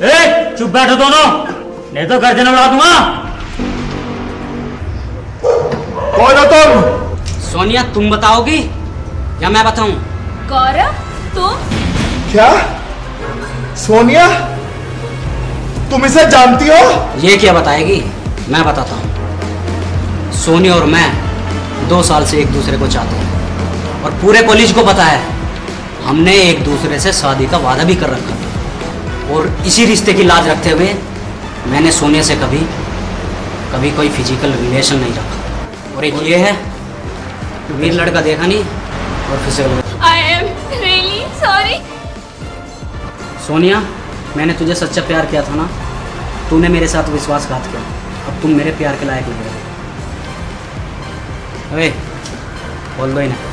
चुप बैठो दोनों, नहीं तो घर जाना बुला दूंगा। कौन हो तुम? सोनिया तुम बताओगी या मैं बताऊं? गौरव तुम? क्या सोनिया तुम इसे जानती हो? ये क्या बताएगी, मैं बताता हूँ। सोनिया और मैं 2 साल से एक दूसरे को चाहते हैं और पूरे कॉलेज को पता है। हमने एक दूसरे से शादी का वादा भी कर रखा और इसी रिश्ते की लाज रखते हुए मैंने सोनिया से कभी कोई फिजिकल रिलेशन नहीं रखा। और एक ये है, वीर लड़का देखा नहीं और physical. I am really sorry. Sonia मैंने तुझे सच्चा प्यार किया था ना, तूने मेरे साथ विश्वासघात किया। अब तुम मेरे प्यार के लायक नहीं हो। अरे बोल दो ही ना।